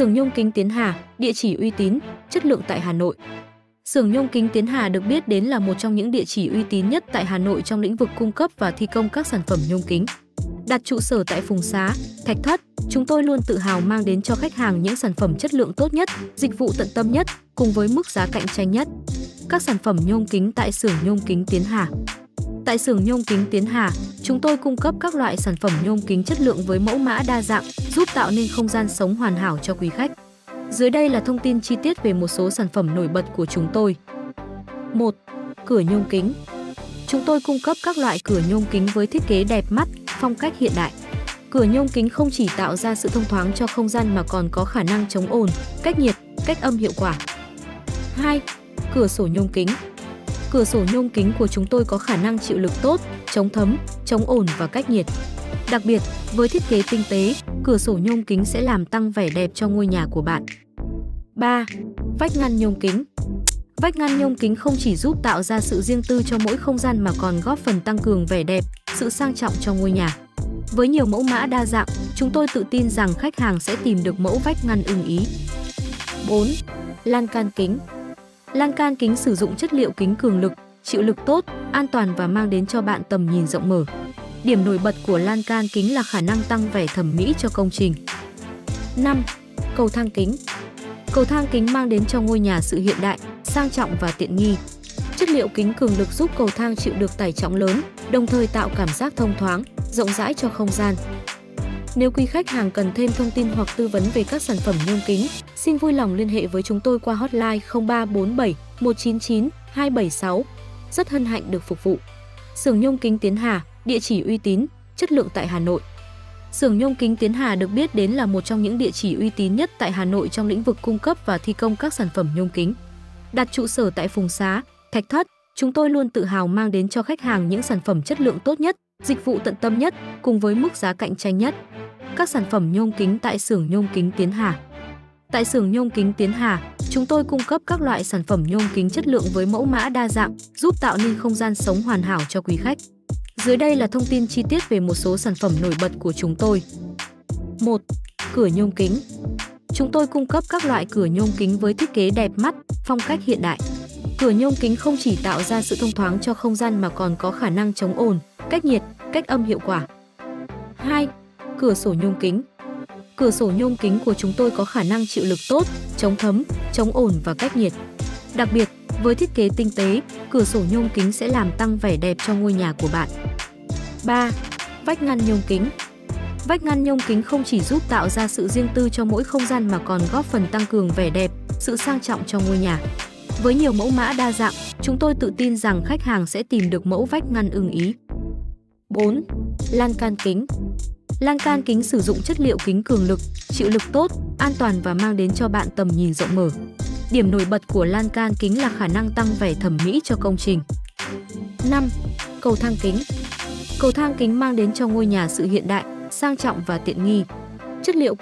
Xưởng Nhôm Kính Tiến Hà, địa chỉ uy tín, chất lượng tại Hà Nội. Xưởng Nhôm Kính Tiến Hà được biết đến là một trong những địa chỉ uy tín nhất tại Hà Nội trong lĩnh vực cung cấp và thi công các sản phẩm nhôm kính. Đặt trụ sở tại Phùng Xá, Thạch Thất, chúng tôi luôn tự hào mang đến cho khách hàng những sản phẩm chất lượng tốt nhất, dịch vụ tận tâm nhất, cùng với mức giá cạnh tranh nhất. Các sản phẩm nhôm kính tại Xưởng Nhôm Kính Tiến Hà. Tại Xưởng Nhôm Kính Tiến Hà, chúng tôi cung cấp các loại sản phẩm nhôm kính chất lượng với mẫu mã đa dạng, giúp tạo nên không gian sống hoàn hảo cho quý khách. Dưới đây là thông tin chi tiết về một số sản phẩm nổi bật của chúng tôi. 1. Cửa nhôm kính. Chúng tôi cung cấp các loại cửa nhôm kính với thiết kế đẹp mắt, phong cách hiện đại. Cửa nhôm kính không chỉ tạo ra sự thông thoáng cho không gian mà còn có khả năng chống ồn, cách nhiệt, cách âm hiệu quả. 2. Cửa sổ nhôm kính. Cửa sổ nhôm kính của chúng tôi có khả năng chịu lực tốt, chống thấm, chống ồn và cách nhiệt. Đặc biệt, với thiết kế tinh tế, cửa sổ nhôm kính sẽ làm tăng vẻ đẹp cho ngôi nhà của bạn. 3. Vách ngăn nhôm kính. Vách ngăn nhôm kính không chỉ giúp tạo ra sự riêng tư cho mỗi không gian mà còn góp phần tăng cường vẻ đẹp, sự sang trọng cho ngôi nhà. Với nhiều mẫu mã đa dạng, chúng tôi tự tin rằng khách hàng sẽ tìm được mẫu vách ngăn ưng ý. 4. Lan can kính. Lan can kính sử dụng chất liệu kính cường lực, chịu lực tốt, an toàn và mang đến cho bạn tầm nhìn rộng mở. Điểm nổi bật của lan can kính là khả năng tăng vẻ thẩm mỹ cho công trình. 5. Cầu thang kính. Cầu thang kính mang đến cho ngôi nhà sự hiện đại, sang trọng và tiện nghi. Chất liệu kính cường lực giúp cầu thang chịu được tải trọng lớn, đồng thời tạo cảm giác thông thoáng, rộng rãi cho không gian. Nếu quý khách hàng cần thêm thông tin hoặc tư vấn về các sản phẩm nhôm kính, xin vui lòng liên hệ với chúng tôi qua hotline 0347 199 276. Rất hân hạnh được phục vụ. Xưởng Nhôm Kính Tiến Hà, địa chỉ uy tín, chất lượng tại Hà Nội. Xưởng Nhôm Kính Tiến Hà được biết đến là một trong những địa chỉ uy tín nhất tại Hà Nội trong lĩnh vực cung cấp và thi công các sản phẩm nhôm kính. Đặt trụ sở tại Phùng Xá, Thạch Thất, chúng tôi luôn tự hào mang đến cho khách hàng những sản phẩm chất lượng tốt nhất, dịch vụ tận tâm nhất, cùng với mức giá cạnh tranh nhất. Các sản phẩm nhôm kính tại Xưởng Nhôm Kính Tiến Hà. Tại Xưởng Nhôm Kính Tiến Hà, chúng tôi cung cấp các loại sản phẩm nhôm kính chất lượng với mẫu mã đa dạng, giúp tạo nên không gian sống hoàn hảo cho quý khách. Dưới đây là thông tin chi tiết về một số sản phẩm nổi bật của chúng tôi. 1. Cửa nhôm kính. Chúng tôi cung cấp các loại cửa nhôm kính với thiết kế đẹp mắt, phong cách hiện đại. Cửa nhôm kính không chỉ tạo ra sự thông thoáng cho không gian mà còn có khả năng chống ồn, cách nhiệt, cách âm hiệu quả. 2. Cửa sổ nhôm kính. Cửa sổ nhôm kính của chúng tôi có khả năng chịu lực tốt, chống thấm, chống ồn và cách nhiệt. Đặc biệt, với thiết kế tinh tế, cửa sổ nhôm kính sẽ làm tăng vẻ đẹp cho ngôi nhà của bạn. 3. Vách ngăn nhôm kính. Vách ngăn nhôm kính không chỉ giúp tạo ra sự riêng tư cho mỗi không gian mà còn góp phần tăng cường vẻ đẹp, sự sang trọng cho ngôi nhà. Với nhiều mẫu mã đa dạng, chúng tôi tự tin rằng khách hàng sẽ tìm được mẫu vách ngăn ưng ý. 4. Lan can kính. Lan can kính sử dụng chất liệu kính cường lực, chịu lực tốt, an toàn và mang đến cho bạn tầm nhìn rộng mở. Điểm nổi bật của lan can kính là khả năng tăng vẻ thẩm mỹ cho công trình. 5. Cầu thang kính. Cầu thang kính mang đến cho ngôi nhà sự hiện đại, sang trọng và tiện nghi. Chất liệu